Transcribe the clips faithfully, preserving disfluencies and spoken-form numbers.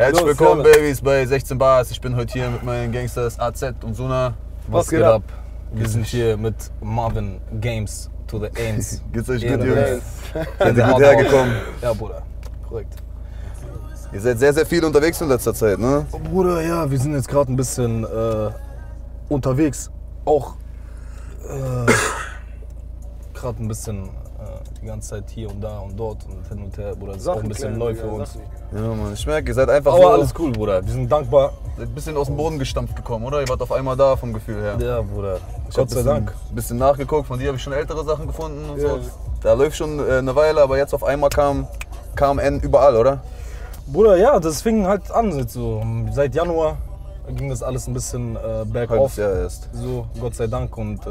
Herzlich Los, willkommen, servus. Babys, bei sechzehn bars. Ich bin heute hier mit meinen Gangsters A Z und Zuna. Was, Was geht ab? Wir sind hier mit Marvin Games to the Ains. Geht's euch gut, Jungs? Seid ihr gut hergekommen? Ja, Bruder. Korrekt. Ihr seid sehr, sehr viel unterwegs in letzter Zeit, ne? Oh, Bruder, ja, wir sind jetzt gerade ein bisschen äh, unterwegs. Auch äh, gerade ein bisschen äh, die ganze Zeit hier und da und dort und hin und her, Bruder. Das Sachen ist auch ein bisschen neu für uns. Ja, Mann, ich merke, ihr seid einfach Aber so alles cool, Bruder. Wir sind dankbar. Seid ein bisschen aus dem Boden gestampft gekommen, oder? Ihr wart auf einmal da vom Gefühl her. Ja, Bruder. Ich Gott sei Dank. Ein bisschen nachgeguckt, von dir habe ich schon ältere Sachen gefunden und yeah. so. Da läuft schon äh, eine Weile, aber jetzt auf einmal kam K M N überall, oder? Bruder, ja, das fing halt an, so seit Januar ging das alles ein bisschen äh, bergauf, so, Gott sei Dank, und äh,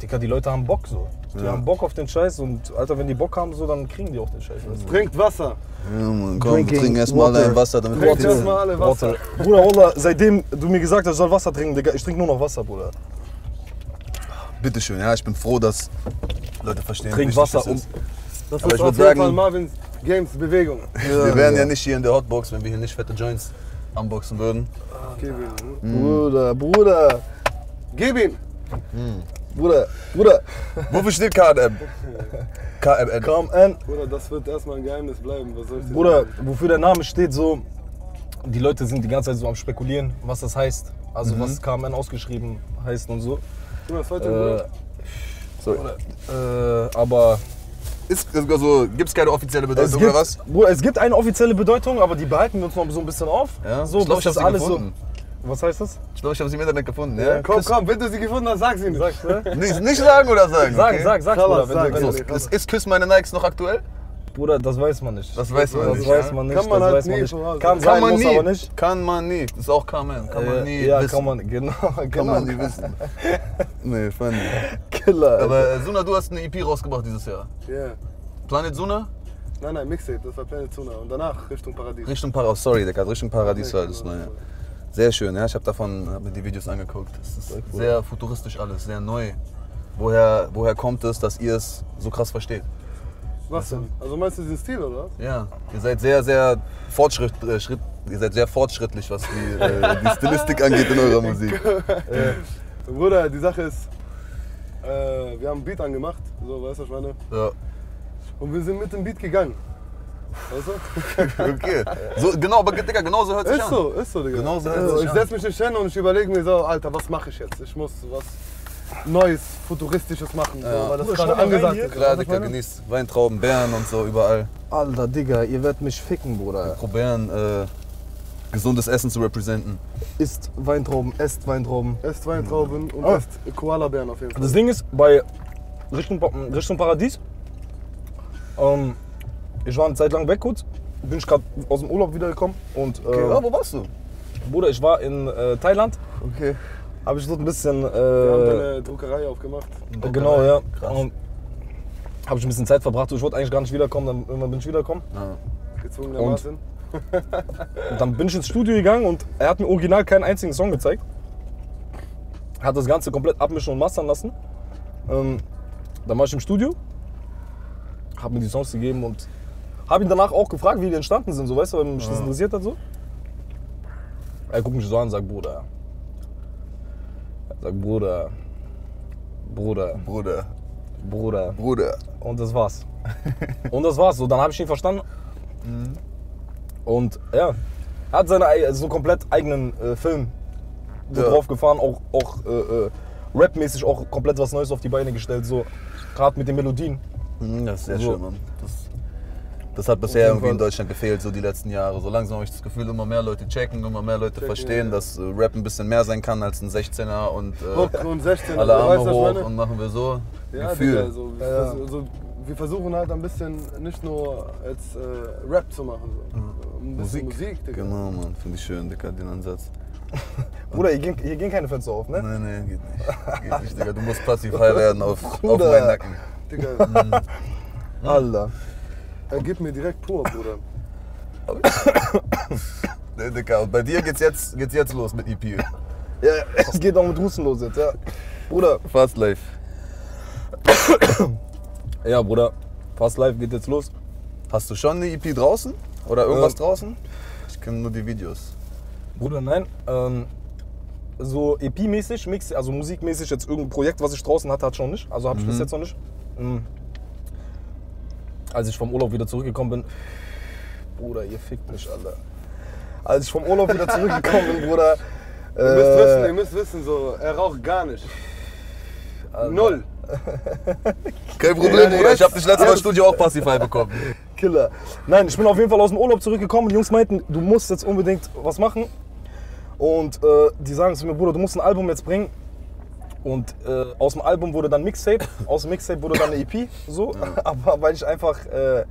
Digga, die Leute haben Bock, so, die ja. haben Bock auf den Scheiß, und Alter, wenn die Bock haben, so, dann kriegen die auch den Scheiß. Also. Trinkt Wasser! Ja, Mann, komm, Drinking, wir trinken erstmal alle ein Wasser, damit wir erstmal alle Wasser. Water. Bruder, Ola, seitdem du mir gesagt hast, ich soll Wasser trinken, Digga, ich trinke nur noch Wasser, Bruder. Bitteschön, ja, ich bin froh, dass Leute verstehen, Trink Wasser um. Das ist auf jeden Fall Marvins Games Bewegung. Ja, wir wären ja. ja nicht hier in der Hotbox, wenn wir hier nicht fette Joints unboxen würden. Okay, mhm. Bruder, Bruder, gib ihm! Mhm. Bruder, Bruder! Wofür steht K M N? K M N. K M N. Bruder, das wird erstmal ein Geheimnis bleiben. Was soll ich Bruder, sagen? Wofür der Name steht, so, die Leute sind die ganze Zeit so am Spekulieren, was das heißt. Also, mhm. was K M N ausgeschrieben heißt und so. Guck mal, das heute, äh, Sorry. Bruder, äh, aber. Also, gibt es keine offizielle Bedeutung, gibt, oder was? Bruder, es gibt eine offizielle Bedeutung, aber die behalten wir uns noch so ein bisschen auf. Ja, so, ich glaub, ich hab sie alles gefunden. So, was heißt das? Ich glaube, ich habe sie im Internet gefunden. Ja, ja. Komm, komm, wenn du sie gefunden hast, sag sie nicht. nicht, nicht sagen oder sagen? Sagen, okay? sag, sag, Bruder, sag. Wenn du, wenn du, ist, ist Küss meine Nikes noch aktuell? Bruder, das weiß man nicht. Das weiß man das nicht. Das weiß man nicht. Kann man halt nie. Kann sein, muss aber nicht. Kann man nie. Das ist auch kann man. Kann man nie. Ja, kann man. Genau. Kann man nie wissen. Nee, funny. Killer. Aber Zuna, du hast eine E P rausgebracht dieses Jahr. Ja. Planet Zuna? Nein, nein, Mixtape. Das war Planet Zuna. Und danach Richtung Paradies. Richtung Paradies. Sorry, Digga. Richtung Paradies war das neue. Sehr schön. Ja, ich habe davon hab mir die Videos angeguckt. Das ist sehr futuristisch alles, sehr neu. Woher, woher kommt es, dass ihr es so krass versteht? Was denn? Also meinst du diesen Stil, oder? Ja, ihr seid sehr, sehr, Fortschritt, äh, Schritt, ihr seid sehr fortschrittlich, was die, äh, die Stilistik angeht in eurer Musik. äh. Bruder, die Sache ist, äh, wir haben einen Beat angemacht, so, weißt du, was ich meine? Ja. Und wir sind mit dem Beat gegangen. Weißt du? Okay. So, genau, aber Digga, genau so hört sich an. Ist so, ist so, Digga. Genau so hört sich an. Ich setze mich nicht hin und ich überlege mir so, Alter, was mache ich jetzt? Ich muss was Neues, Futuristisches machen, ja. so, weil das Bruder, gerade angesagt ist. Klar, Digga, genießt Weintrauben, Beeren und so überall. Alter, Digga, ihr werdet mich ficken, Bruder. Probieren, äh, gesundes Essen zu representen. Isst Weintrauben, esst Weintrauben. Esst Weintrauben mhm. und ah. esst Koala-Bären auf jeden Fall. Das Ding ist, bei Richtung, Richtung Paradies, ähm, ich war eine Zeit lang weg kurz, bin ich gerade aus dem Urlaub wiedergekommen und... Äh, okay, ja, wo warst du? Bruder, ich war in äh, Thailand. Okay. Habe ich dort ein bisschen. Äh, Wir haben deine Druckerei aufgemacht. Druckerei. Genau, ja. Krass. Und habe ich ein bisschen Zeit verbracht. Ich wollte eigentlich gar nicht wiederkommen, dann irgendwann bin ich wiedergekommen. Ja. Gezwungenermaßen. Und, und dann bin ich ins Studio gegangen und er hat mir original keinen einzigen Song gezeigt. Hat das Ganze komplett abmischen und mastern lassen. Ähm, dann war ich im Studio, habe mir die Songs gegeben und habe ihn danach auch gefragt, wie die entstanden sind. So, weißt du, weil mich ja. das interessiert hat so. Er guckt mich so an und sagt, Bruder. Sag Bruder, Bruder, Bruder, Bruder, Bruder. Und das war's. Und das war's. So, dann habe ich ihn verstanden. Mhm. Und ja, er hat seinen so komplett eigenen äh, Film so ja. drauf gefahren, auch, auch äh, äh, rapmäßig auch komplett was Neues auf die Beine gestellt. So gerade mit den Melodien. Mhm, das ist sehr so. schön, Mann. Das, das hat bisher irgendwie in Deutschland gefehlt, so die letzten Jahre. So langsam habe ich das Gefühl, immer mehr Leute checken, immer mehr Leute checken, verstehen, ja. dass Rap ein bisschen mehr sein kann als ein sechzehner und äh, und sechzehner, alle Arme hoch und machen wir so. Ja, Gefühl. Digga, so, ja. also, wir versuchen halt ein bisschen nicht nur als äh, Rap zu machen, so. mhm. ein bisschen Musik. Musik Digga. Genau, Mann, finde ich schön, Digga, den Ansatz. Bruder, hier gehen, hier gehen keine Fenster auf, ne? Nein, nein, geht nicht. Geht nicht, Digga. Du musst passiv frei werden auf, auf meinen Nacken. Digga. Mhm. Mhm. Alter. Er gibt mir direkt pur, Bruder. Nee, Digga, und bei dir geht's jetzt, geht's jetzt los mit E P. Ja, es geht auch mit Husten los jetzt, ja. Bruder. Fast Life. Ja, Bruder. Fast Life geht jetzt los. Hast du schon eine E P draußen? Oder irgendwas ähm, draußen? ich kenne nur die Videos. Bruder, nein. Ähm, so E P-mäßig, Mix, also musikmäßig jetzt irgendein Projekt, was ich draußen hatte, hat schon nicht. Also habe ich mhm. bis jetzt noch nicht. Mhm. Als ich vom Urlaub wieder zurückgekommen bin, Bruder, ihr fickt mich, Alter. Als ich vom Urlaub wieder zurückgekommen bin, Bruder. Äh, ihr, müsst wissen, ihr müsst wissen, so, er raucht gar nicht. Alter. Null. Kein Problem, Bruder. Ich habe dich letztes Mal im Studio auch Passivfall bekommen. Killer. Nein, ich bin auf jeden Fall aus dem Urlaub zurückgekommen. Die Jungs meinten, du musst jetzt unbedingt was machen. Und äh, die sagen zu mir, Bruder, du musst ein Album jetzt bringen. Und äh, aus dem Album wurde dann Mixtape. Aus dem Mixtape wurde dann eine E P. So. Ja. Aber weil ich einfach äh, äh,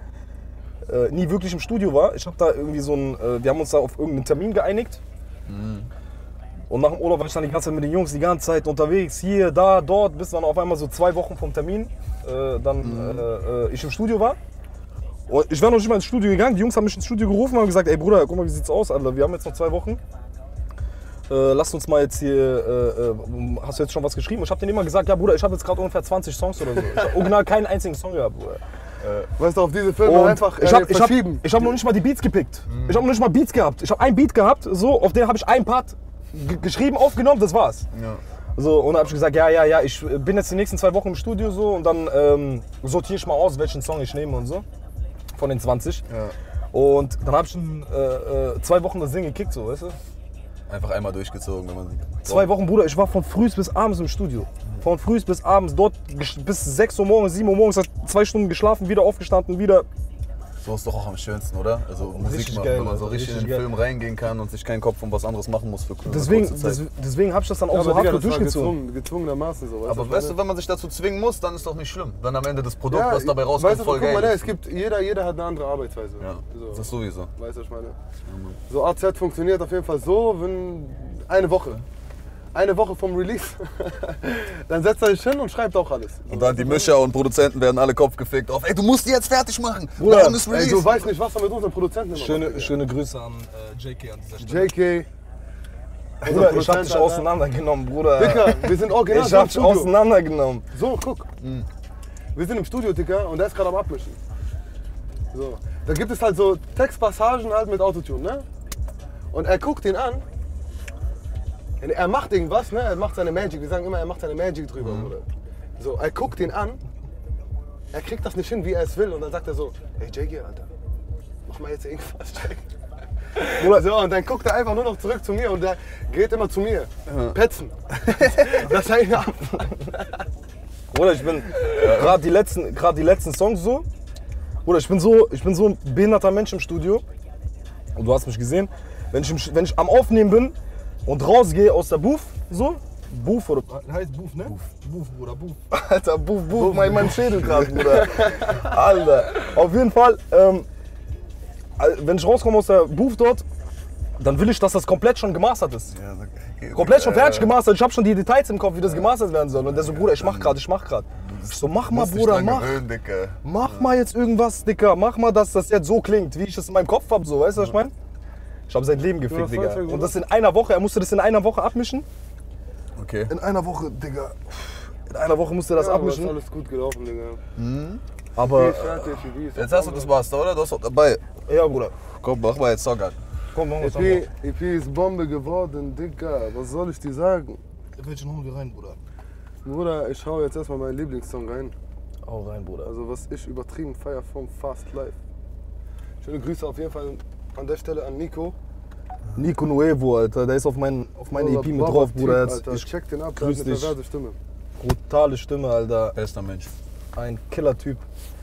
nie wirklich im Studio war. Ich habe da irgendwie so ein. Äh, wir haben uns da auf irgendeinen Termin geeinigt. Mhm. Und nach dem Urlaub war ich dann die ganze Zeit mit den Jungs die ganze Zeit unterwegs, hier, da, dort, bis dann auf einmal so zwei Wochen vom Termin äh, dann mhm. äh, äh, ich im Studio war. Und ich war noch nicht mal ins Studio gegangen, die Jungs haben mich ins Studio gerufen und haben gesagt, ey Bruder, guck mal, wie sieht's aus, Alter, wir haben jetzt noch zwei Wochen. Äh, lasst uns mal jetzt hier, äh, äh, hast du jetzt schon was geschrieben? Und ich hab denen immer gesagt, ja Bruder, ich habe jetzt gerade ungefähr zwanzig Songs oder so. Ich hab original keinen einzigen Song gehabt, Bruder. Äh, weißt du, auf diese Filme einfach ich hab, ich hab, ich hab noch nicht mal die Beats gepickt. Mhm. Ich hab noch nicht mal Beats gehabt. Ich hab einen Beat gehabt, so, auf den habe ich einen Part geschrieben, aufgenommen, das war's. Ja. So, und dann hab ich gesagt, ja, ja, ja, ich bin jetzt die nächsten zwei Wochen im Studio so und dann ähm, sortiere ich mal aus, welchen Song ich nehme und so. Von den zwanzig. Ja. Und dann hab ich schon äh, zwei Wochen das Ding gekickt, so, weißt du? Einfach einmal durchgezogen, wenn man sieht. Zwei Wochen, Bruder, ich war von frühs bis abends im Studio. Von frühs bis abends, dort bis sechs Uhr morgens, sieben Uhr morgens, hat zwei Stunden geschlafen, wieder aufgestanden, wieder. So ist doch auch am schönsten, oder? Also Musik machen, wenn man so richtig, richtig in den Film reingehen kann und sich keinen Kopf um was anderes machen muss für deswegen, kurze Zeit. Des, deswegen habe ich das dann auch ja, so hart durchgezogen. Gezwungen, gezwungenermaßen so. Weißt aber weißt du, wenn man sich dazu zwingen muss, dann ist doch nicht schlimm. Wenn am Ende das Produkt, ja, was dabei rauskommt, weißt du, voll guck geil mal, ist. Es gibt, jeder, jeder hat eine andere Arbeitsweise. Ja, so. Das sowieso. Weißt du, was ich meine? So A Z funktioniert auf jeden Fall so, wenn eine Woche. Eine Woche vom Release, dann setzt er sich hin und schreibt auch alles. So. Und dann die Mischer und Produzenten werden alle Kopf gefickt auf, ey, du musst die jetzt fertig machen, Bruder, morgen ist Release. Ey, du weißt nicht, was er mit unseren Produzenten immer schöne, macht. Schöne Grüße an äh, J K an dieser Stelle. J K. Bruder, ich hab dich auseinandergenommen, Bruder. Dicker, wir sind original Ich hab dich auseinandergenommen. So, guck. Mhm. Wir sind im Studio, Dicker, und der ist gerade am Abmischen. So. Da gibt es halt so Textpassagen halt mit Autotune, ne? Und er guckt ihn an. Er macht irgendwas, ne? Er macht seine Magic. Wir sagen immer, er macht seine Magic drüber, mhm. Bruder. So, er guckt ihn an, er kriegt das nicht hin, wie er es will. Und dann sagt er so, hey J G, Alter, mach mal jetzt irgendwas, J G. Bruder, so, und dann guckt er einfach nur noch zurück zu mir und der geht immer zu mir. Mhm. Petzen. Das hängt ab. Bruder, ich bin gerade die letzten, gerade die letzten Songs so. Bruder, ich bin so, ich bin so ein behinderter Mensch im Studio. Und du hast mich gesehen. Wenn ich, wenn ich am Aufnehmen bin, und rausgehe aus der Booth, so, Booth oder, heißt Booth, ne? Booth, Booth Bruder, Booth. Alter, Booth, Booth, Booth mein, mein Schädel gerade, Bruder. Alter, auf jeden Fall, ähm, wenn ich rauskomme aus der Booth dort, dann will ich, dass das komplett schon gemastert ist. Ja, okay. Komplett schon fertig gemastert, ich habe schon die Details im Kopf, wie das gemastert werden soll. Und der so, Bruder, ich mach gerade, ich mach gerade. Ich so, mach mal, Bruder, mach. Gewöhnen, Dicker. Mach ja. mal jetzt irgendwas, Dicker, mach mal, dass das jetzt so klingt, wie ich es in meinem Kopf hab, so, weißt du, was ich meine? Ich hab sein Leben gefickt, Digga. Und das in einer Woche, er musste das in einer Woche abmischen. Okay. In einer Woche, Digga. In einer Woche musste er das ja, abmischen. Das ist alles gut gelaufen, Digga. Mhm. Aber. Äh, jetzt hast du das Master, oder? Du hast doch dabei. Ja, Bruder. Komm, mach mal jetzt Song an. Komm, mach mal Song an. E P ist Bombe geworden, Digga. Was soll ich dir sagen? Welchen holen wir rein, Bruder? Bruder, ich hau jetzt erstmal meinen Lieblingssong rein. Hau rein, Bruder. Also, was ich übertrieben feier vom Fast Life. Schöne Grüße auf jeden Fall. An der Stelle an Nico. Nico Nuevo, Alter, der ist auf, mein, auf meine E P mit drauf, Bruder. Jetzt, ich check den ab, der hat eine perverse Stimme. Brutale Stimme, Alter. Bester Mensch. Ein Killer-Typ.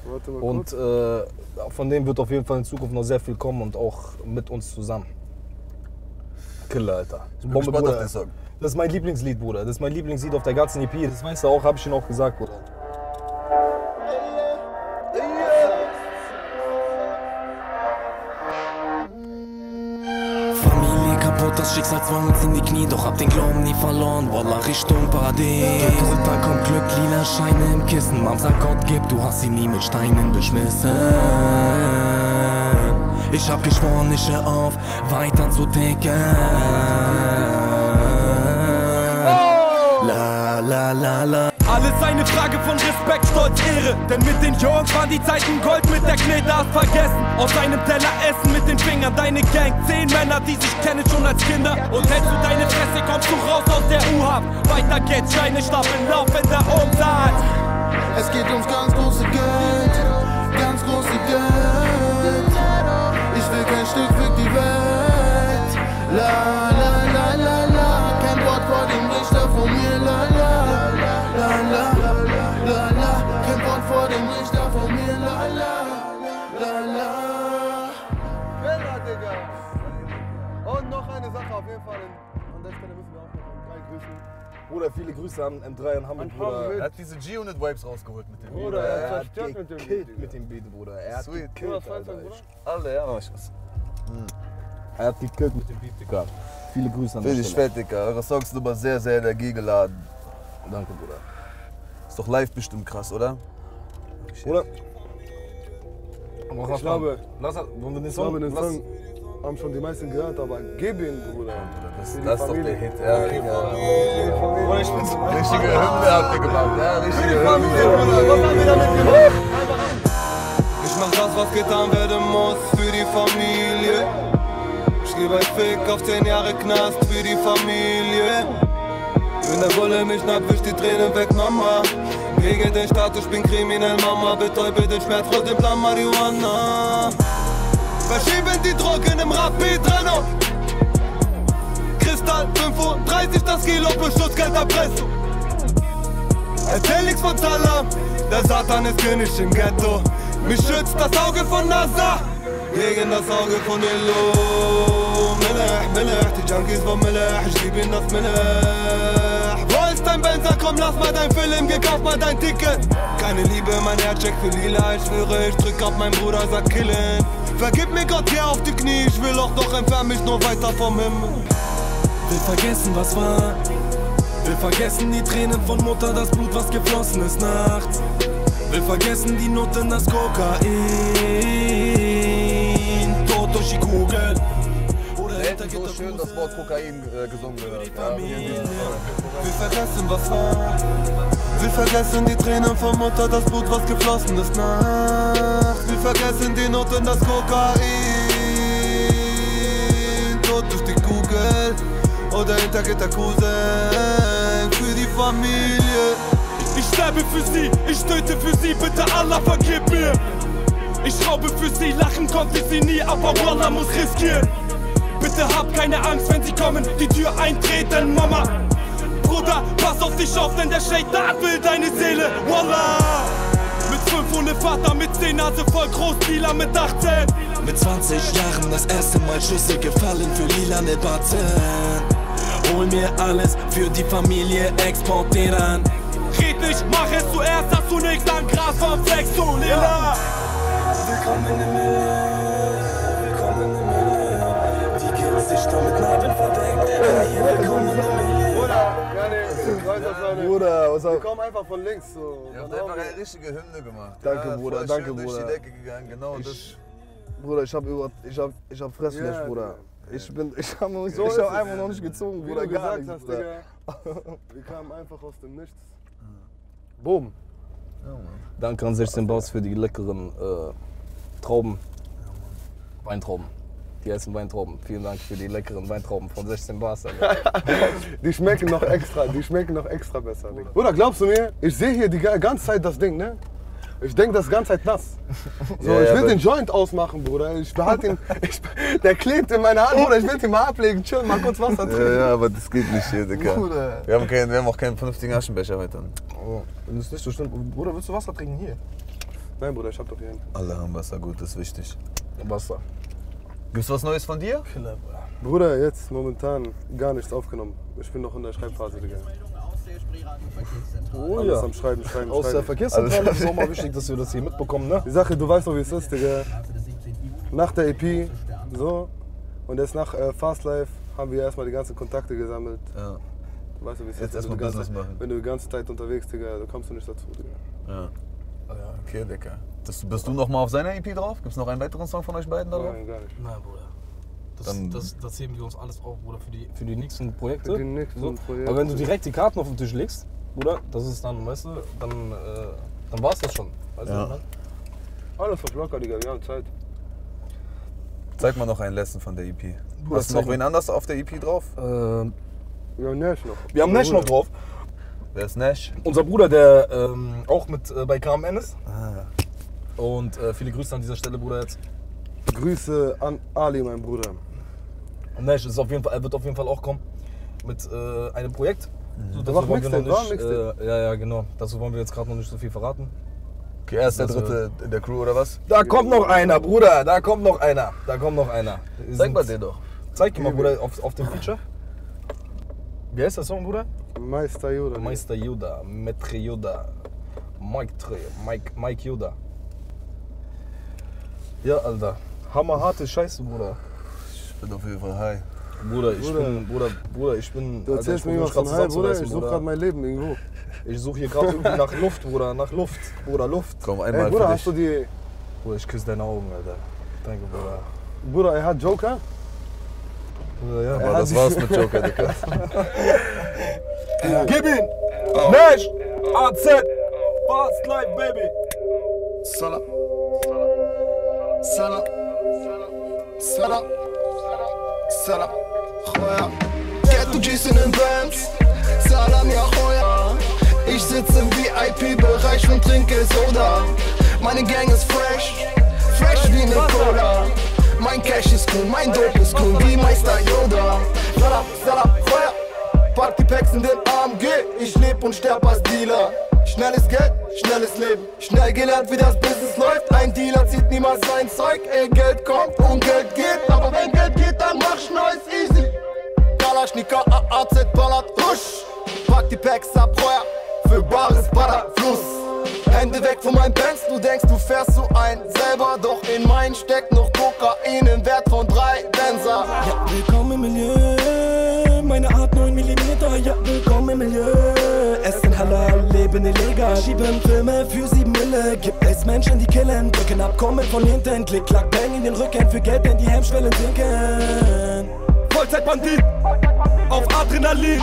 Warte mal kurz. Und äh, von dem wird auf jeden Fall in Zukunft noch sehr viel kommen und auch mit uns zusammen. Killer, Alter. Ich bin Bombe, gespannt, Bruder. Auf den Song. Das ist mein Lieblingslied, Bruder. Das ist mein Lieblingslied auf der ganzen E P. Das weißt du auch, hab ich Ihnen auch gesagt, Bruder. Das Schicksal zwang uns in die Knie, doch hab den Glauben nie verloren. Wallah, Richtung Paradies. Drunter kommt Glück, lila Scheine im Kissen. Mom sagt, Gott gibt, du hast sie nie mit Steinen beschmissen. Ich hab geschworen, ich hör auf, weiter zu ticken. La la la la. ist eine Frage von Respekt, Stolz, Ehre. Denn mit den Jungs waren die Zeiten Gold, mit der Knete hast vergessen. Aus einem Teller essen mit den Fingern, deine Gang. Zehn Männer, die sich kennen schon als Kinder. Und hältst du deine Fresse, kommst du raus aus der U-Haft. Weiter geht's, Scheine stapeln, laufender Umsatz. Es geht ums ganz große Geld, ganz große Geld. Ich will kein Stück für die Welt. La la la la la, kein Wort vor dem Richter von mir. La la la la la la, kein Wort vor dem Richter von mir. La la la la. Bella, Digga. Und noch eine Sache auf jeden Fall. An der Stelle müssen wir auch noch drei grüßen. Bruder, viele Grüße an M drei in Hamburg, Bruder. Er hat diese G-Unit Vibes rausgeholt mit dem Beat. Bruder, er hat zerstört mit dem Beat. mit dem Beat, Bruder. Er hat gekillt, Alter. Alle, ja, mach ich was. Er hat gekillt mit dem Beat, Digga. Viele Grüße an dich. Richtig fett, Digga. Eure Songs sind aber sehr, sehr energiegeladen. Danke, Bruder. Ist doch live bestimmt krass, oder? Bruder. Ich glaube, ich glaube, den Song haben schon die meisten gehört, aber gib ihn, Bruder. Das, das ist doch der Hit, ja, Digga. Bruder, ich bin so richtige Hymne habt ihr gemacht, ja, richtige Hymne. Was haben wir damit gemacht? Ich mach das, was getan werden muss für die Familie. Ich geh bei Fick auf zehn Jahre Knast für die Familie. Wenn der Bulle mich nackt, wisch die Tränen weg, Mama. Gegen den Staat, ich bin kriminell, Mama. Betäube den Schmerz, roll den Plan Marihuana. Verschieben die Drogen im Rapid Renner. Kristall fünfunddreißig, das Kilo plus Schutzgelderpressung. Erzähl nix von Salam, der Satan ist König im Ghetto. Mich schützt das Auge von NASA gegen das Auge von Illo. Milch, Milch, die Junkies von Milch, ich lieb ihnen das Milch. Wo ist dein Benzer? Komm, lass mal dein Film, gekauft mal dein Ticket. Keine Liebe, mein Herz checkt für Lila, ich schwöre, ich drück auf meinen Bruder, sag killen. Vergib mir Gott, geh auf die Knie, ich will auch doch, entfern mich nur weiter vom Himmel. Will vergessen, was war. Will vergessen die Tränen von Mutter, das Blut, was geflossen ist nachts. Will vergessen die Noten, das Kokain. Tod durch die Kugel. Oder so schön das Wort Kokain äh, gesungen wird. Ja, will vergessen, was war. Will vergessen die Tränen von Mutter, das Blut, was geflossen ist nachts. Wir vergessen die Noten, das Kokain. Tod durch die Kugel oder hinter Gitterkusen. Für die Familie. Ich sterbe für sie, ich töte für sie, bitte Allah vergib mir. Ich schraube für sie, lachen konnte sie nie, aber Wallah muss riskieren. Bitte hab keine Angst, wenn sie kommen, die Tür eintreten, Mama. Bruder, pass auf dich auf, denn der Shaitan will deine Seele, Wallah. fünf ohne Vater, mit zehn Nase voll Großdealer, mit achtzehn. Mit zwanzig Jahren das erste Mal Schüsse gefallen für lilane Batzen. Hol mir alles für die Familie, exportieren. Red nicht, mach es zuerst, hast du nix an Gras vom Flex, du Lila. Willkommen in der Mille, willkommen in der Mille. Die Kids sich da mit Nadeln verdeckt, hier willkommen in der Mille. Bruder, was auch. Wir kommen einfach von links. So. Ihr habt einfach eine richtige Hymne gemacht. Danke, ja, Bruder, danke, Bruder. Durch die Decke gegangen, genau ich, das. Bruder, ich hab über, ich hab, ich hab Fressfleisch, yeah, Bruder. Yeah. Ich bin, ich hab, noch, so ich hab einfach noch nicht gezogen, Bruder. Wie du gar gesagt nichts, hast, Bruder. Digga. Wir kamen einfach aus dem Nichts. Boom. Ja, Mann. Danke an sechzehn bars für die leckeren äh, Trauben. Ja, Mann. Weintrauben. Die heißen Weintrauben. Vielen Dank für die leckeren Weintrauben von sechzehn bars. Die schmecken noch extra, die schmecken noch extra besser. Digga. Bruder, glaubst du mir? Ich sehe hier die ganze Zeit das Ding, ne? Ich denke das ganze Zeit nass. So, ja, ich will ja, den Joint ausmachen, Bruder. Ich behalte ihn, ich, der klebt in meiner Hand, Bruder. Ich will ihn mal ablegen, chill, mal kurz Wasser trinken. Ja, ja, aber das geht nicht hier, Digga. Bruder. Wir haben, keinen, wir haben auch keinen vernünftigen Aschenbecher heute. Oh, das ist nicht so schlimm. Bruder, willst du Wasser trinken hier? Nein, Bruder, ich hab doch hier einen. Alle haben Wasser, gut, das ist wichtig. Wasser. Gibt's was Neues von dir? Bruder, jetzt momentan gar nichts aufgenommen. Ich bin noch in der Schreibphase, Digga. Oh ja. Alles am Schreiben, Schreiben, Aus Schreiben. Aus der Verkehrszentrale ist es auch mal wichtig, dass wir das hier mitbekommen, ne? Die Sache, du weißt doch, wie es ist, Digga. Nach der E P, so, und jetzt nach äh, Fast Life haben wir erstmal die ganzen Kontakte gesammelt. Ja. Du weißt doch, wie es jetzt ist, wenn du, ganze, wenn du die ganze Zeit unterwegs, Digga, da kommst du nicht dazu, Digga. Ja. Ja, okay, Digga. Das, bist du noch mal auf seiner E P drauf? Gibt's noch einen weiteren Song von euch beiden da drauf? Nein, gar nicht. Nein, Bruder. Das, Dann, das, das heben wir uns alles auf, Bruder, für die, für die nächsten Projekte. Für die nächsten so. Projekte. Aber wenn du direkt die Karten auf den Tisch legst, Bruder, das ist dann, weißt du, dann, äh, dann war's das schon. Weißt ja. du, Mann? Alles auf locker, Digga, wir haben Zeit. Zeig mal noch einen Lesson von der E P. Bruder, hast du noch wen anders auf der E P drauf? Ähm, wir haben Nash noch. Wir haben Nash noch drauf. Wer ist Nash? Unser Bruder, der ähm, auch mit äh, bei K M N ist. Ah. Und äh, viele Grüße an dieser Stelle, Bruder, jetzt. Grüße an Ali, mein Bruder. Und Nash ist auf jeden Fall, er wird auf jeden Fall auch kommen mit äh, einem Projekt. So, das wollen wir noch nicht, äh, ja, ja, genau. Dazu wollen wir jetzt gerade noch nicht so viel verraten. Okay, er ist der dritte in der Crew, oder was? Da kommt noch einer, Bruder, da kommt noch einer, da kommt noch einer. Wir Zeig mal den doch. Zeig ihm mal, Bruder, auf, auf dem Feature. Wie heißt der Song, Bruder? Meister Yoda. Meister Yoda, Maitre Yoda, Mike Tre, Mike, Mike Yoda. Ja, Alter. Hammerharte Scheiße, Bruder. Ich bin auf jeden Fall high. Bruder, ich Bruder. bin, Bruder, Bruder, ich bin... Du erzählst also, mir was von High, Bruder, ich suche gerade mein Leben irgendwo. Ich suche hier gerade irgendwie nach Luft, Bruder, nach Luft, Bruder, Luft. Komm, einmal Ey, Bruder, hast du die... Bruder, ich küsse deine Augen, Alter. Danke, Bruder. Bruder, er hat Joker? Bruder, ja. Aber das war's mit Joker, Digga. Gib ihn! Oh. Nash! Oh. A Z! Oh. Fast Life, Baby! Salah! Salah! Salah! Salah! خويا جاتو جيسن ان بانس سلام يا خويا ich sitze im V I P Bereich und trinke Soda meine Gang ist fresh fresh wie ne Cola mein Cash ist cool mein Dope ist cool wie Meister Yoda Salam Salam Feuer Party Packs in den Arm geh ich leb und sterb als Dealer schnelles Geld schnelles Leben schnell gelernt wie das Business läuft ein Dealer zieht niemals sein Zeug ey Geld kommt und Geld geht aber wenn Geld geht dann mach's neues easy Kalaschnika, A Z ballert, rusch! Pack die Packs ab, Feuer, für bares Bader, Fluss! Hände weg von meinen Bands, du denkst, du fährst so ein selber, doch in meinen steckt noch Kokain im Wert von drei Benzer. Ja, willkommen im Milieu, meine Art neun Millimeter, ja, willkommen im Milieu. Essen halal, leben illegal, schieben Filme für sieben Mille. Gibt es Menschen, die killen, drücken ab, kommen von hinten, klick, klack, bang in den Rücken, für Geld, denn die Hemmschwellen sinken. Vollzeitbandit, auf Adrenalin,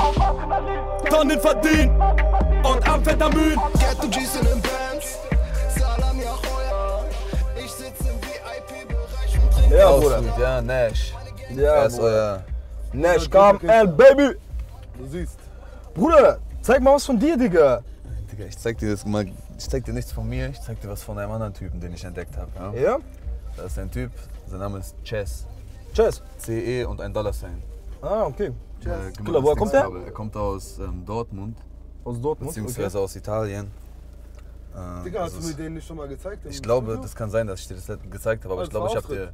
Tonnen verdient und Amphetamin. Ghetto G's in den Bands, Salam ja heuer, ich sitze im V I P-Bereich und trinke. Ja, Bruder. Ja, Nash. Ja, Bruder. Nash kam, L, Baby. Du siehst. Bruder, zeig mal was von dir, Digga. Digga, ich zeig dir das mal. Ich zeig dir nichts von mir, ich zeig dir was von einem anderen Typen, den ich entdeckt habe. Ja? Das ist ein Typ, sein Name ist Chess. Chess. C E und ein Dollar-Sign. Ah, okay. Chess. Äh, Klar, woher kommt der? Er kommt aus ähm, Dortmund. Aus Dortmund? Beziehungsweise okay. aus Italien. Äh, Digga, hast du mir den nicht schon mal gezeigt? Ich glaube, Video? Das kann sein, dass ich dir das gezeigt habe, aber ah, ich glaube, ich habe dir...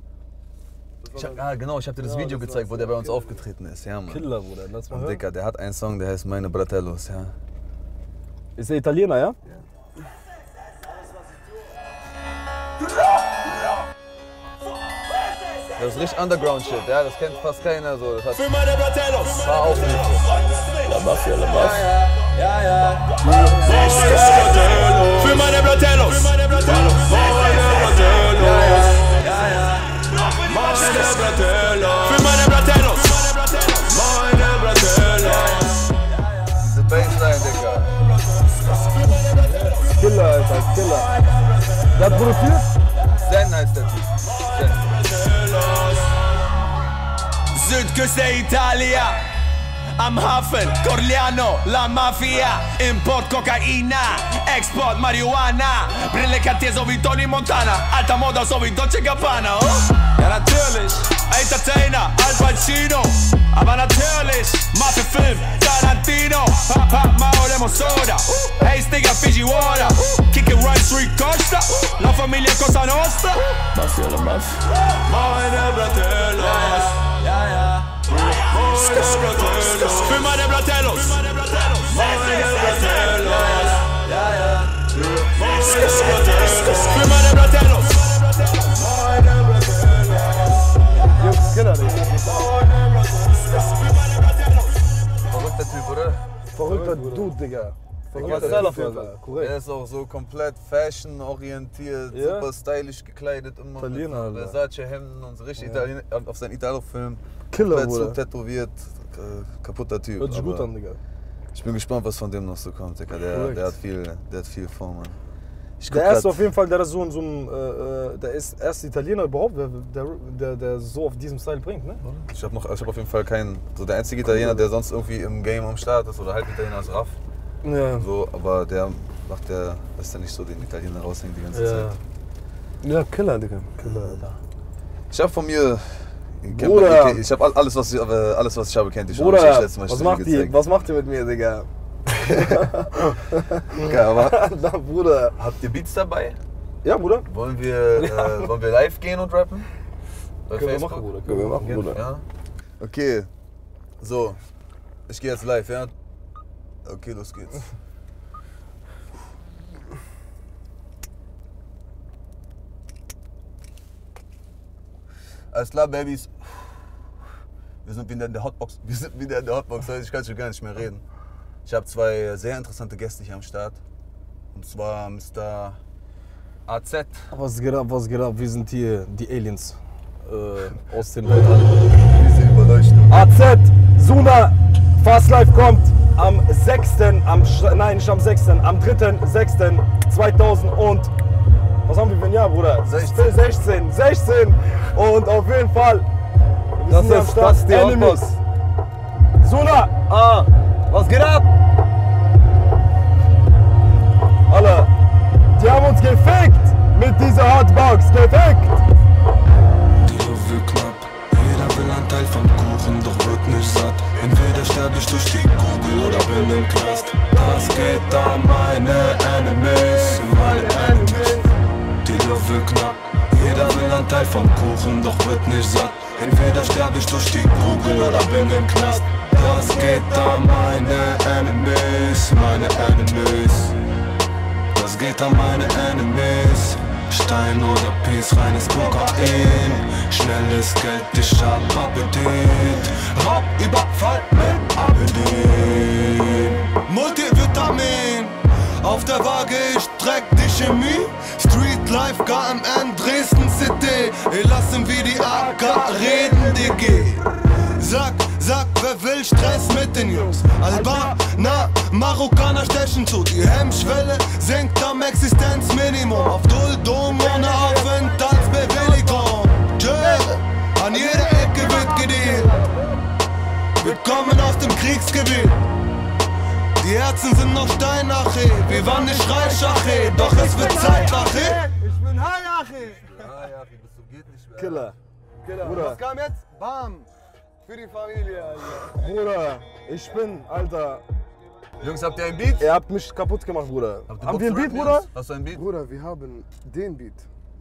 Ich hab, ah, genau, ich habe dir das ja, Video das gezeigt, wo der bei uns okay. aufgetreten ist. Ja, Mann. Killer, Bruder. Lass mal und hören. Digga, der hat einen Song, der heißt Meine Bratellos, ja. Ist der Italiener, ja? Ja. Das ist richtig Underground-Shit, ja, das kennt fast keiner so. Das hat für meine Bratellos! War auch nicht so. La Mafia, La Mafia. Ja, ja, ja. Für meine Bratellos! Für meine Bratellos! Ja, ja, ja. Für meine Bratellos! Meine Bratellos! Diese Bassline, Digga. Killer, Alter, Killer. Wer hat produziert? Zen heißt der Typ. Südküste Italia, am Hafen, Corleano, La Mafia, Import Kokaina, Export Marihuana, Brille Cartier so wie Tony Montana, alter Moda so wie Dolce und Gabbana, oh? Ja natürlich, Entertainer, Al Pacino, aber natürlich, Mafia Film, Tarantino, Papa, Mauro Lemon Soda, uh, hey Stiga, Fiji Water, uh, Kick and Ride, Street Costa, uh, La Familia Cosa Nostra, Mafia la Mafia, meine Bratellos. Ja, ja. Für meine Bratellos. Für meine Bratellos. Ja, ja. Für meine Bratellos. Meine Bratellos. Jungs, Killer, Digga. Verrückter Typ, oder? Verrückter Dude, Digga. Er ist auch so komplett fashion-orientiert, yeah. super stylisch gekleidet, immer Italiener, mit Versace-Hemden und so richtig ja. Italien, auf seinen Italo-Film. Killer, komplett so tätowiert, äh, kaputter Typ. Hört sich gut an, Digga. Ich bin gespannt, was von dem noch so kommt, Digga. Der, der, hat, viel, der hat viel vor, Mann. Ich der erste auf jeden Fall, der ist so in so einem, äh, der ist erste Italiener überhaupt, der, der, der, der so auf diesem Style bringt, ne? Ich hab, noch, ich hab auf jeden Fall keinen, so der einzige Italiener, der sonst irgendwie im Game am Start ist oder halb Italiener ist Raff. Ja. So, aber der macht der, lässt ja nicht so den Italiener raushängen die ganze ja. Zeit. Ja, Killer, Digga. Killer, Alter. Ich hab von mir, Bruder. Ich hab alles, was ich, alles, was ich habe, kennt ihr schon. Bruder, ich Mal was, macht die, was macht ihr mit mir, Digga? Okay, aber na, Bruder. Habt ihr Beats dabei? Ja, Bruder. Wollen wir, ja. Äh, wollen wir live gehen und rappen? Bei Können Facebook? wir machen, Bruder. Können wir machen, Bruder. Ja. Okay, so. Ich gehe jetzt live, ja? Okay, los geht's. Alles klar, Babys. Wir sind wieder in der Hotbox. Wir sind wieder in der Hotbox. Ich kann schon gar nicht mehr reden. Ich habe zwei sehr interessante Gäste hier am Start. Und zwar Mister A Z. Was geht ab, was geht ab? Wir sind hier die Aliens äh, aus den Weltall. Diese Überleuchtung. A Z, Zuna, Fast Life kommt am sechsten Am, nein, nicht am sechsten Am dritten sechsten zweitausend und... Was haben wir für ein Jahr, Bruder? sechzehn. sechzehn. sechzehn. Und auf jeden Fall... Das ist, am Start. Das ist die Enemies. Zuna! Ah! Was geht ab? Alle, die haben uns gefickt mit dieser Hotbox, gefickt! Die Luft wird knapp, jeder will einen Teil vom Kuchen, doch wird nicht satt. Entweder sterbe ich durch die Kugel oder bin im Knast. Das geht an meine Enemies, meine Enemies. Die Luft wird knapp, jeder will einen Teil vom Kuchen, doch wird nicht satt. Entweder sterbe ich durch die Kugel oder bin im Knast. Das geht an meine Enemies, meine Enemies. Das geht an meine Enemies. Stein oder Peace, reines Kokain. Schnelles Geld, ich hab Appetit. Raub, Überfall mit Appetit. Multivitamin. Auf der Waage, ich streck die Chemie. Street Life, K M N, Dresden City. Ey, lassen wir die A K reden, D G. Sag, sag, wer will Stress mit den Jungs? Albaner, Marokkaner stechen zu. Die Hemmschwelle senkt am Existenzminimum. Auf Duldung ohne Aufenthaltsbewilligung. Yeah. An jeder Ecke wird gedealt. Wir kommen aus dem Kriegsgebiet. Die Herzen sind noch Steinache. Wir waren nicht reich, Ache. Doch es wird Zeit, Ache. Ich bin Hai, Ache. Ja, Ache, bist du geht nicht mehr. Killer. Killer. Bruder. Was kam jetzt? Bam. Für die Familie, Alter. Bruder, ich bin, Alter. Jungs, habt ihr einen Beat? Ihr habt mich kaputt gemacht, Bruder. Haben wir einen Beat, Bruder? Hast du einen Beat? Bruder, wir haben den Beat.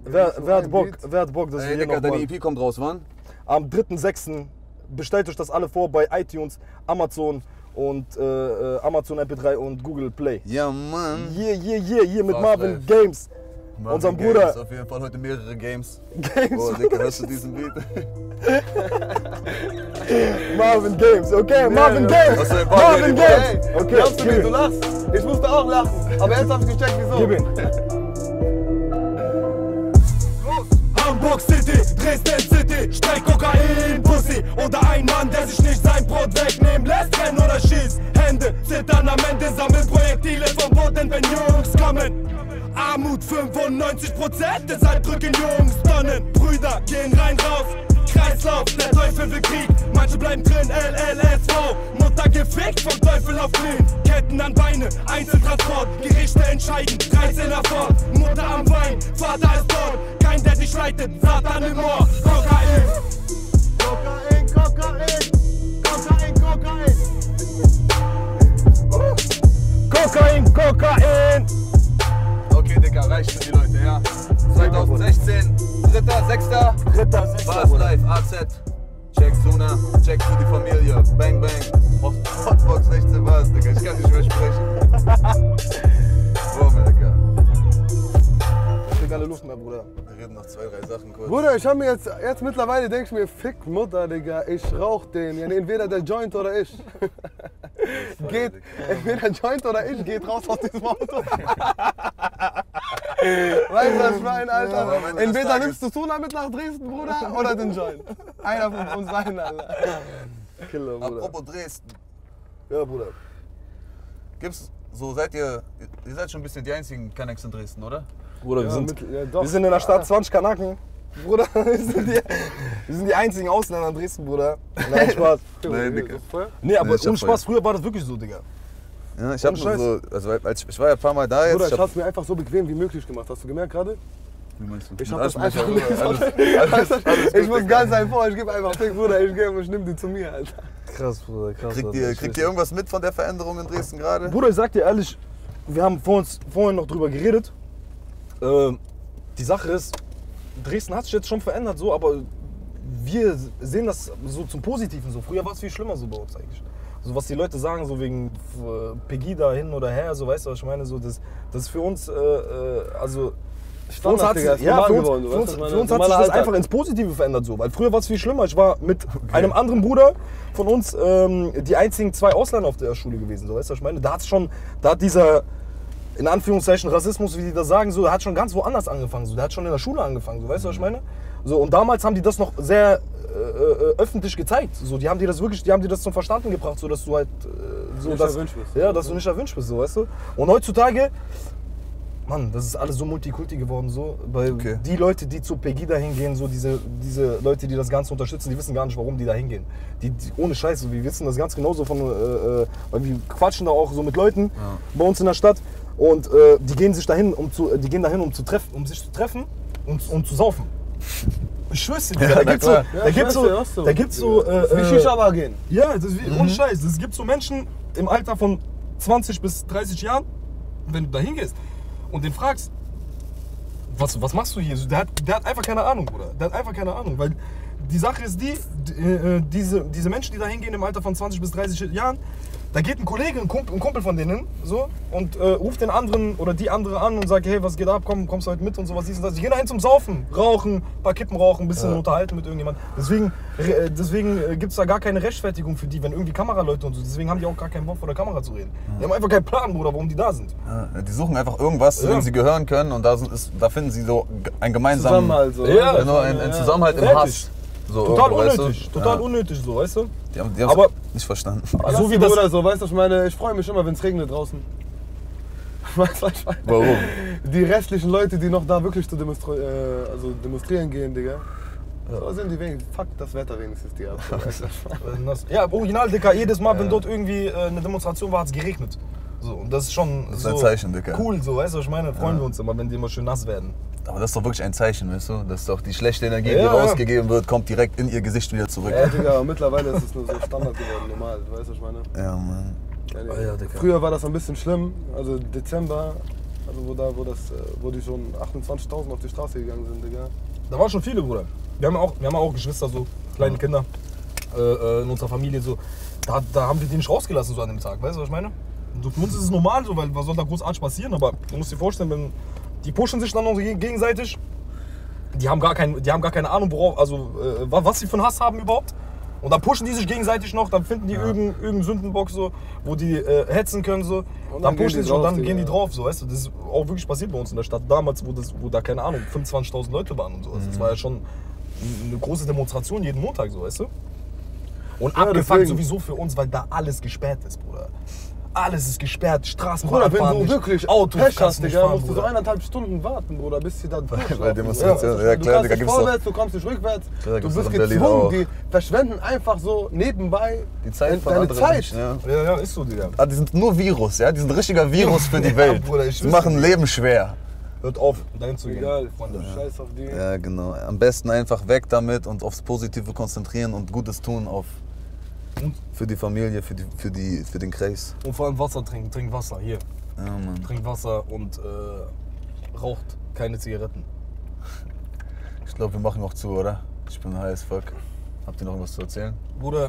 Wer, wer, hat, Bock, Beat. wer hat Bock, dass Ey, wir hier Digga, noch deine E P kommt raus, wann? Am dritten sechsten Bestellt euch das alle vor bei iTunes, Amazon und äh, Amazon M P drei und Google Play. Ja, Mann. Yeah, yeah, yeah, yeah, mit Marvin Games. Marvin unserem Games, Bruder. Auf jeden Fall heute mehrere Games. Games. Oh, Digga, hörst du diesen Beat? Marvin Games, okay, Marvin Games! Was für ein Marvin Games! Hey, okay, glaubst du, wie du lachst? Ich musste auch lachen, aber jetzt hab ich gecheckt, wieso. Gib ihn. Hamburg City, Dresden City, Streik Kokain, Pussy oder ein Mann, der sich nicht sein Brot wegnehmen lässt, rennt oder schießt. Hände zittern am Ende, sammeln Projektile vom Boden, wenn Jungs kommen. Armut fünfundneunzig Prozent, deshalb drücken Jungs Tonnen. Brüder gehen rein, raus. Kreislauf, der Teufel will Krieg, manche bleiben drin, L L S V. Mutter gefickt, vom Teufel auf Grün. Ketten an Beine, Einzeltransport, Gerichte entscheiden, dreizehner fort. Mutter am Wein, Vater ist tot, kein der dich leitet, Satan im Ohr. Kokain, Kokain, Kokain, Kokain, Kokain. Oh. Kokain, Kokain. Okay, Digga, reicht für die Leute, ja? zweitausendsechzehn, dritter, sechster, dritter, sechster, Fast Life, A Z, check Zuna, check für die Familie, bang, bang, auf Hotbox sechzehn bars, Digga, ich kann nicht mehr sprechen. Boah, Digga. Ich krieg alle Luft mehr, Bruder. Wir reden noch zwei, drei Sachen kurz. Bruder, ich hab mir jetzt, jetzt mittlerweile, denk ich mir, fick Mutter, Digga, ich rauch den, entweder der Joint oder ich. Geht, entweder Joint oder ich, geht raus aus diesem Auto. Weißt du, das Schwein, Alter? Ja, entweder nimmst du Zuna mit nach Dresden, Bruder, oder den Joint. Einer von uns, einer, Alter. Killer, Bruder. Apropos Dresden. Ja, Bruder. Gibt's so, seid ihr, ihr seid schon ein bisschen die einzigen Kanaks in Dresden, oder? Bruder, ja, wir, sind, mit, ja, wir sind in der Stadt zwanzig Kanaken. Bruder, wir sind, die, wir sind die einzigen Ausländer in Dresden, Bruder. Nein, Spaß. Nein, Digga. Nee, aber nee, ohne Spaß, früher war das wirklich so, Digga. Ja, ich, hab so, also, als ich, ich war ja ein paar Mal da jetzt. Bruder, ich, ich hab's mir einfach so bequem wie möglich gemacht. Hast du gemerkt gerade? Wie meinst du? Ich hab das einfach nicht alles, alles, alles, alles ich muss ganz einfach, ich gebe einfach Fick, Bruder, ich gebe und nimm die zu mir, Alter. Krass, Bruder, krass. Kriegt ihr, kriegt ihr irgendwas mit von der Veränderung in Dresden gerade? Bruder, ich sag dir ehrlich, wir haben vor uns, vorhin noch drüber geredet. Ähm, die Sache ist, Dresden hat sich jetzt schon verändert, so, aber wir sehen das so zum Positiven. So. Früher war es viel schlimmer so bei uns eigentlich. So, was die Leute sagen, so wegen PEGIDA hin oder her, so, weißt du, was ich meine? So, das, das ist für uns, äh, also... Für uns hat sich das einfach ins Positive verändert, so, weil früher war es viel schlimmer. Ich war mit okay. einem anderen Bruder von uns ähm, die einzigen zwei Ausländer auf der Schule gewesen, so, weißt du, was ich meine? Da hat's schon, da hat dieser, in Anführungszeichen, Rassismus, wie die das sagen, so, der hat schon ganz woanders angefangen, so, der hat schon in der Schule angefangen, so, weißt du, was ich meine? So, und damals haben die das noch sehr äh, öffentlich gezeigt, so, die haben dir das wirklich, die haben dir das zum Verstanden gebracht, so, dass du halt, äh, so, nicht dass, erwünscht bist, ja, dass ja. du nicht erwünscht bist, so, weißt du? Und heutzutage, Mann, das ist alles so Multikulti geworden, so, weil okay. die Leute, die zu PEGIDA hingehen, so diese, diese Leute, die das Ganze unterstützen, die wissen gar nicht, warum die da hingehen. Die, die, ohne Scheiß, wir wissen das ganz genauso von, äh, äh, weil wir quatschen da auch so mit Leuten ja. bei uns in der Stadt und äh, die gehen sich dahin, um zu, die gehen dahin, um zu treffen, um sich zu treffen und um zu saufen. Ich schwör's dir, ja, da gibt's so, ja, da gibt's so, ja, so, da gibt's so, äh, das ist wie Shisha-Bar gehen. Ja, das ist wie, mhm. ohne Scheiß, es gibt so Menschen im Alter von zwanzig bis dreißig Jahren, wenn du da hingehst und den fragst, was, was machst du hier? Der hat, der hat einfach keine Ahnung, Bruder. Der hat einfach keine Ahnung, weil die Sache ist die, die diese, diese Menschen, die da hingehen im Alter von zwanzig bis dreißig Jahren, da geht ein Kollege, ein Kumpel, ein Kumpel von denen hin, so, und äh, ruft den anderen oder die andere an und sagt, hey, was geht ab, komm, kommst du heute mit und sowas, dies und das. Die gehen dahin zum Saufen, rauchen, ein paar Kippen rauchen, ein bisschen ja. unterhalten mit irgendjemandem. Deswegen, äh, deswegen gibt es da gar keine Rechtfertigung für die, wenn irgendwie Kameraleute und so, deswegen haben die auch gar keinen Bock vor der Kamera zu reden. Ja. Die haben einfach keinen Plan, Bruder, warum die da sind. Ja, die suchen einfach irgendwas, zu ja. dem sie gehören können und da, sind, ist, da finden sie so einen gemeinsamen Zusammenhalt, so, ja, genau, ja, einen, einen Zusammenhalt ja. im Hass. So total unnötig, weißt du? total ja. unnötig so, weißt du? Die haben es nicht verstanden. So wie das oder so, weißt du, ich meine, ich freue mich immer, wenn es regnet draußen. Weißt du, ich meine? Warum? Die restlichen Leute, die noch da wirklich zu demonstri äh, also demonstrieren gehen, Digga. Ja. So sind die wenigstens. Fuck, das Wetter wenigstens die ab. Ja, original, Digga, jedes Mal, wenn ja. dort irgendwie eine Demonstration war, hat es geregnet. So, und das ist schon das ist so ein Zeichen, Digga. Cool, so, weißt du, ich meine, freuen ja. wir uns immer, wenn die immer schön nass werden. Aber das ist doch wirklich ein Zeichen, weißt du? Dass doch die schlechte Energie, ja, die rausgegeben wird, kommt direkt in ihr Gesicht wieder zurück. Ja, Digga, mittlerweile ist es nur so Standard geworden, normal, weißt du, was ich meine? Ja, Mann. Ja, oh, ja, Digga. Früher war das ein bisschen schlimm, also Dezember, also wo, da, wo, das, wo die schon achtundzwanzigtausend auf die Straße gegangen sind, Digga. Da waren schon viele, Bruder. Wir haben ja auch, wir haben auch Geschwister, so kleine mhm. Kinder äh, in unserer Familie, so. Da, da haben wir die nicht rausgelassen, so an dem Tag, weißt du, was ich meine? Und für uns ist es normal so, weil was soll da großartig passieren, aber du musst dir vorstellen, wenn die pushen sich dann noch gegenseitig, die haben gar, kein, die haben gar keine Ahnung, worauf, also, äh, was sie für einen Hass haben überhaupt. Und dann pushen die sich gegenseitig noch, dann finden die ja. irgendeinen irgendein Sündenbock, so, wo die äh, hetzen können. So. Und dann, dann pushen die sich drauf, und dann die, gehen die ja. drauf. So, weißt du? Das ist auch wirklich passiert bei uns in der Stadt damals, wo, das, wo da, keine Ahnung, fünfundzwanzigtausend Leute waren und so. Mhm. Das war ja schon eine große Demonstration jeden Montag, so, weißt du? Und ja, abgefuckt deswegen. Sowieso für uns, weil da alles gesperrt ist, Bruder. Alles ist gesperrt, Straßenbahn fahren Bruder, wenn du wirklich Autos Pech hast, Digga, fahren, musst du so eineinhalb Stunden warten, Bruder, bis sie da durchlaufen. Bei Demonstrationen, ja, ja, ja klar, Digga, gibt's vorwärts, du kommst nicht rückwärts, klar, du bist gezwungen, die verschwenden einfach so nebenbei die Zeit von deine Zeit. Menschen, ja. ja, ja, ist so, Digga. Ah, die sind nur Virus, ja, die sind ein richtiger Virus für die Welt, ja, Bruder, die machen Leben schwer. Hört auf, dahin zu gehen. Egal, Freunde, ja. scheiß auf die. Ja, genau, am besten einfach weg damit und aufs Positive konzentrieren und Gutes tun auf... Und? Für die Familie, für, die, für, die, für den Kreis. Und vor allem Wasser trinken, trink Wasser, hier. Ja, Mann. Trink Wasser und äh, raucht keine Zigaretten. Ich glaube, wir machen noch zu, oder? Ich bin high as fuck. Habt ihr noch was zu erzählen? Bruder, gar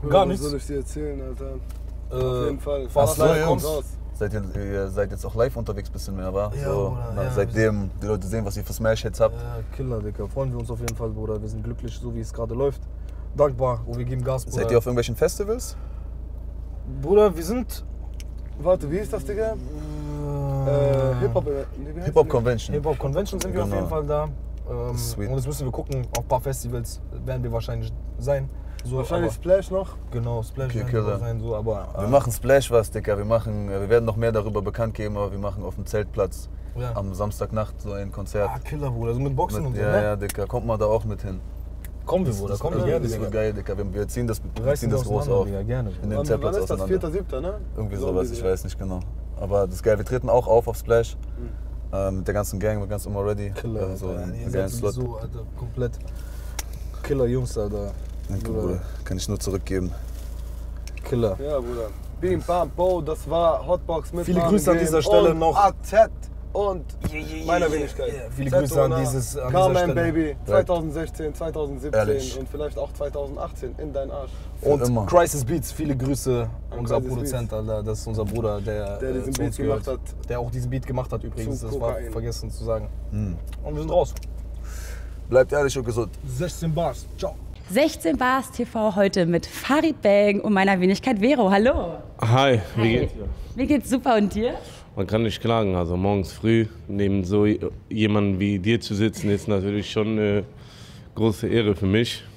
Bruder, nichts. Was soll ich dir erzählen, Alter? Äh, Auf jeden Fall. Fast Life kommt raus. Seid ihr, ihr seid jetzt auch live unterwegs ein bisschen mehr, wa? Ja, so, Bruder, na, ja, seitdem die Leute sehen, was ihr für Smash-Hits habt. Ja, Killer, Digga. Freuen wir uns auf jeden Fall, Bruder. Wir sind glücklich, so wie es gerade läuft. Dankbar und wir geben Gas, Bruder. Seid ihr auf irgendwelchen Festivals? Bruder, wir sind... Warte, wie ist das, Digga? Äh, Hip-Hop... Nee, Hip-Hop-Convention. Hip-Hop-Convention sind wir genau. auf jeden Fall da. Ähm, Sweet. Und jetzt müssen wir gucken, auf ein paar Festivals werden wir wahrscheinlich sein. So, wahrscheinlich Splash noch? Genau, Splash okay, wird sein, so, aber... Wir ah. machen Splash was, Dicker, wir, machen, wir werden noch mehr darüber bekannt geben, aber wir machen auf dem Zeltplatz ja. am Samstagnacht so ein Konzert. Ah, Killer, Bruder, also mit Boxen mit, und so, ja, ne? Ja, Dicker, kommt mal da auch mit hin. Kommen wir, Bruder, kommen wir gerne. Das ist so geil, Dicker, wir ziehen das, wir ziehen das groß auf, ja, gerne. In dem Zeltplatz auseinander. Das ist das vierter siebter ne? Irgendwie so sowas, ich ja. weiß nicht genau. Aber das ist geil, wir treten auch auf auf Splash. Mhm. Ähm, mit der ganzen Gang, mit ganz immer ready. Killer, also, Alter, einen, einen Slot. So, Alter, komplett Killer Jungs, Alter. Danke, Bruder. Bruder. Kann ich nur zurückgeben. Killer. Ja, Bruder. Bim, bam, bo, das war Hotbox mit Viele Marvin Grüße an dieser Stelle noch. A Z und yeah, yeah, meiner yeah, Wenigkeit. Yeah, yeah. Viele Zuna, Grüße an, dieses, an dieser Stelle. K M N Baby zwanzig sechzehn, zwanzig siebzehn Ehrlich. Und vielleicht auch zwanzig achtzehn in dein Arsch. Und, und Crisis Beats, viele Grüße an unser Crisis Produzent, Beats. Alter. Das ist unser Bruder, der, der diesen Beat gemacht hat. Der auch diesen Beat gemacht hat übrigens, das Kokain. War vergessen zu sagen. Mhm. Und wir sind raus. Bleibt ehrlich und gesund. sechzehn Bars, ciao. sechzehn Bars T V heute mit Farid Bang und meiner Wenigkeit Vero. Hallo. Hi, wie Hi. geht's dir? Mir geht's super und dir? Man kann nicht klagen. Also morgens früh neben so jemandem wie dir zu sitzen, ist natürlich schon eine große Ehre für mich.